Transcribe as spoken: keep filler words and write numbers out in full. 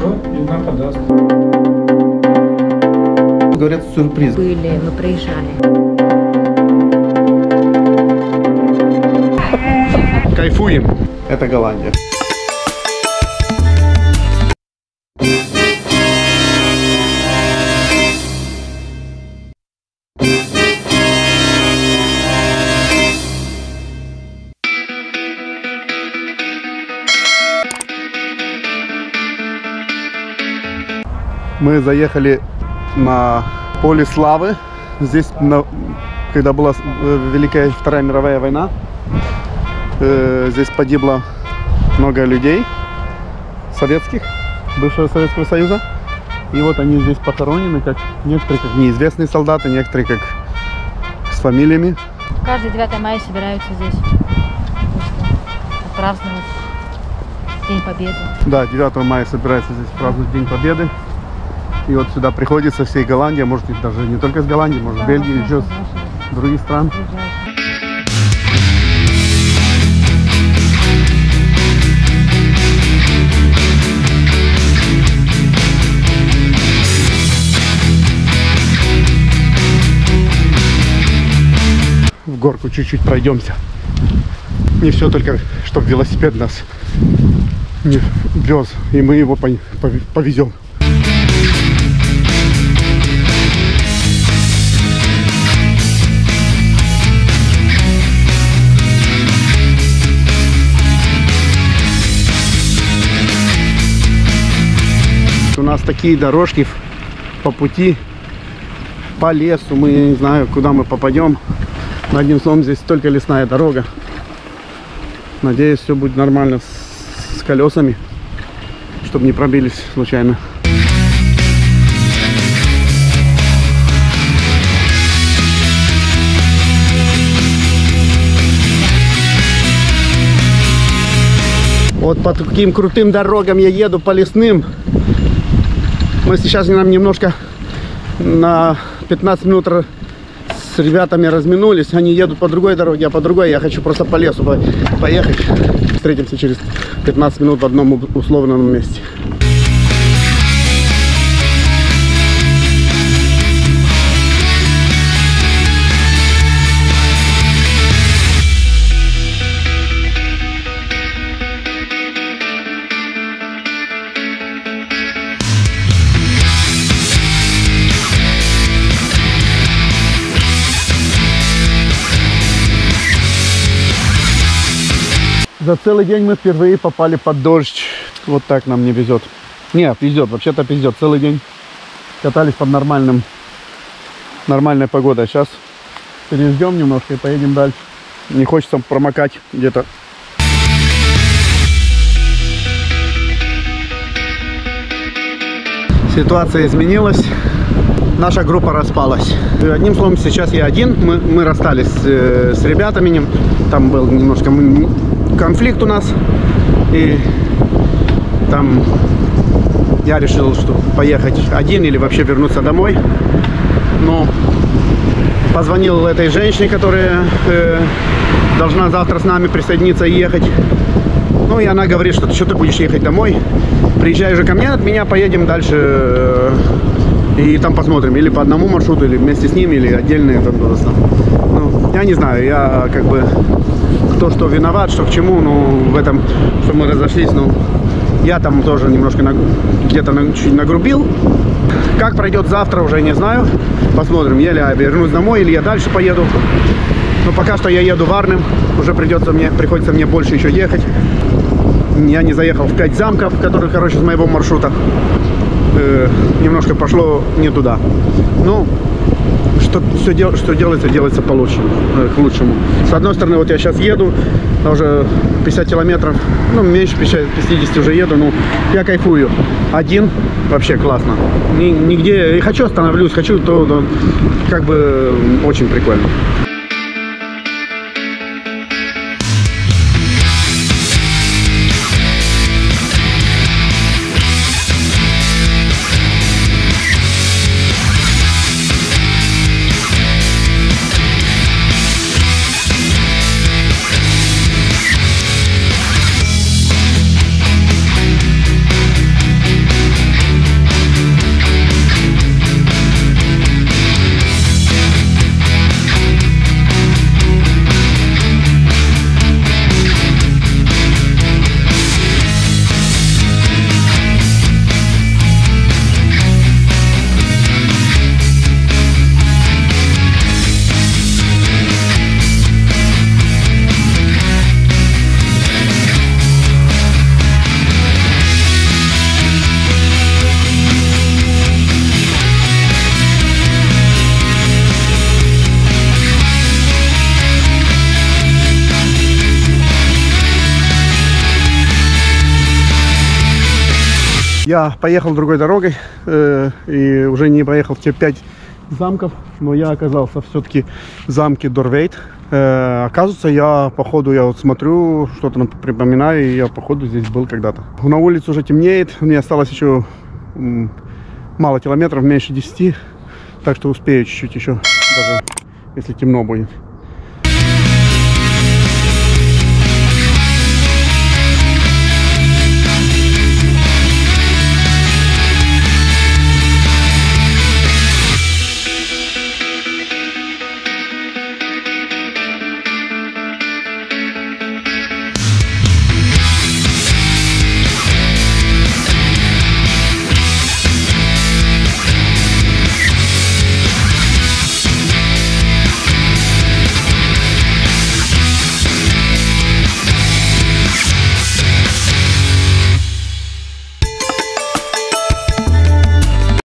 то и нам подаст. Говорят, сюрприз. Были, мы проезжали. Кайфуем. Это Голландия. Мы заехали на поле славы. Здесь, на, когда была Великая Вторая мировая война, э, здесь погибло много людей советских, бывшего Советского Союза. И вот они здесь похоронены, как некоторые как неизвестные солдаты, некоторые как с фамилиями. Каждый девятое мая собираются здесь, праздновать День Победы. Да, девятого мая собираются здесь праздновать День Победы. И вот сюда приходит со всей Голландии, может быть, даже не только с Голландии, может, да, Бельгии, или еще с других стран. В горку чуть-чуть пройдемся. Не все только, чтобы велосипед нас не вез, и мы его повезем. У нас такие дорожки по пути, по лесу, мы не знаю, куда мы попадем. Одним словом, здесь только лесная дорога. Надеюсь, все будет нормально с, с колесами, чтобы не пробились случайно. Вот по таким крутым дорогам я еду, по лесным. Мы сейчас нам немножко на пятнадцать минут с ребятами разминулись. Они едут по другой дороге, а по другой я хочу просто по лесу поехать. Встретимся через пятнадцать минут в одном условном месте. За целый день мы впервые попали под дождь. Вот так нам не везет. Не, везет, вообще-то везет. Целый день катались под нормальным, нормальной погодой. Сейчас переждем немножко и поедем дальше. Не хочется промокать где-то. Ситуация изменилась. Наша группа распалась. Одним словом, сейчас я один. Мы, мы расстались с, с ребятами. Там был немножко... конфликт у нас, и там я решил, что поехать один или вообще вернуться домой. Но позвонил этой женщине, которая э, должна завтра с нами присоединиться и ехать. Ну и она говорит, что ты что ты будешь ехать домой, приезжай же ко мне, от меня поедем дальше э, и там посмотрим, или по одному маршруту, или вместе с ними, или отдельно. Ну, я не знаю, я как бы то, что виноват, что к чему, ну, в этом, что мы разошлись, ну, я там тоже немножко на, где-то на, чуть нагрубил. Как пройдет завтра, уже не знаю. Посмотрим, или я вернусь домой, или я дальше поеду. Но пока что я еду в Арнем, уже придется мне, приходится мне больше еще ехать. Я не заехал в пять замков, которые, короче, с моего маршрута. Э, немножко пошло не туда. Ну, Что, все дел, что делается, делается получше, к лучшему. С одной стороны, вот я сейчас еду, уже пятьдесят километров, ну, меньше пятидесяти уже еду, ну, я кайфую. Один, вообще классно. Нигде, и хочу остановлюсь, хочу, то, то как бы очень прикольно. я поехал другой дорогой э, и уже не проехал те пять замков, но я оказался все-таки в замке Doorwerth. Э, оказывается, я походу, я вот смотрю, что-то припоминаю, и я походу здесь был когда-то. На улице уже темнеет, мне осталось еще мало километров, меньше десяти, так что успею чуть-чуть еще, даже если темно будет.